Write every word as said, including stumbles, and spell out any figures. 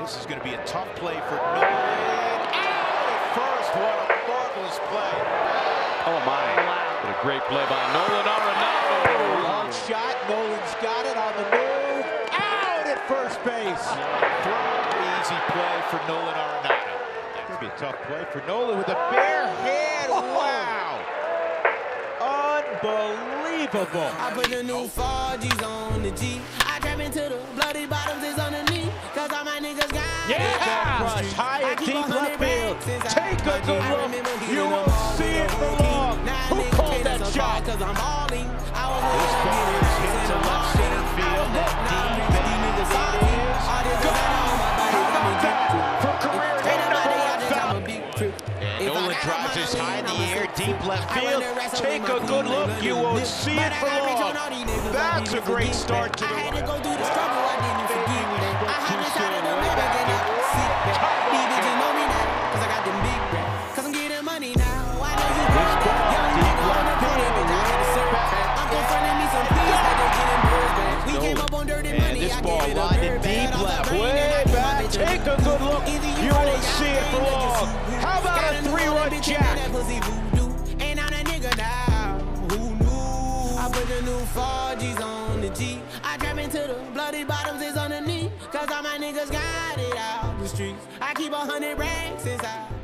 This is going to be a tough play for Nolan. First, what a marvelous play. Oh, my. What a great play by Nolan Arenado. Long shot. Nolan's got it on the move. Out at first base. Easy play for Nolan Arenado. That's going to be a tough play for Nolan with a bare hand. Wow. Unbelievable. I put the new four G's on the G. I trap into the bloody bottoms is on the knee. Cause all my niggas got yeah! It. High and deep left field. Take a good look. You won't see it for long. Who called that shot? Cause I'm all in. I was this ball is hit to left center field. Deep in the niggas all in. How about that for career hit number one foul? And Nolan drives this high in the air, deep left field. Take a good look. You won't see it for long. That's a great start to the world. Take a good look. You won't see it for long. How about a three-run jack? And I'm a nigga now. Who knew? I put the new four G's on the G. I trap into the bloody bottoms is on the knee. Cause all my niggas got it out the streets. I keep a hundred racks inside.